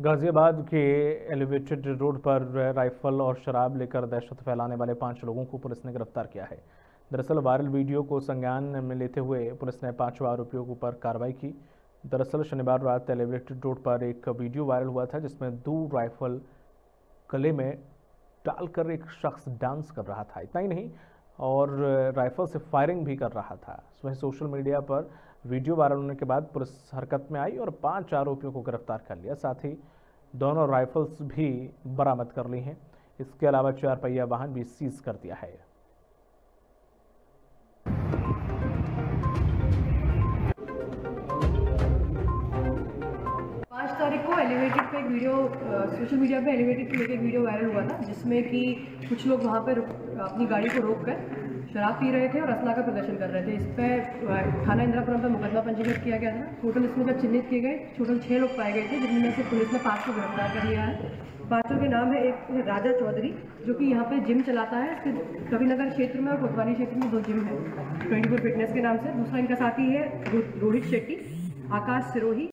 गाजियाबाद के elevated road पर rifle और शराब लेकर दहशत फैलाने वाले 5 लोगों को पुलिस ने गिरफ्तार किया है। दरअसल वायरल वीडियो को संज्ञान में लेते हुए पुलिस ने 5 आरोपियों पर कार्रवाई की। दरअसल शनिवार रात एलिवेटेड रोड पर एक वीडियो वायरल हुआ था जिसमें 2 राइफल गले में डालकर एक शख्स डांस कर रहा था। इतना ही नहीं और राइफल से फायरिंग भी कर रहा था। वहीं सोशल मीडिया पर वीडियो वायरल होने के बाद पुलिस हरकत में आई और 5 आरोपियों को गिरफ्तार कर लिया। साथ ही दोनों राइफल्स भी बरामद कर ली हैं। इसके अलावा 4 पहिया वाहन भी सीज कर दिया है। एलिवेटेड पे एक वीडियो सोशल मीडिया पे एलिवेटेड पे एक वीडियो वायरल हुआ था जिसमें कि कुछ लोग वहाँ पर अपनी गाड़ी को रोक कर शराब पी रहे थे और असला का प्रदर्शन कर रहे थे। इस पर थाना इंदिरापुर पर मुकदमा पंजीकृत किया गया था। टोटल इसमें जब चिन्हित किए गए टोटल 6 लोग पाए गए थे, जिनमें से पुलिस ने 5 को गिरफ्तार कर लिया है। 5 के नाम है एक राजा चौधरी जो कि यहाँ पे जिम चलाता है। कवि नगर क्षेत्र में और कोतवानी क्षेत्र में 2 जिम है 24 फिटनेस के नाम से। दूसरा इनका साथी है रोहित शेट्टी, आकाश सिरोही।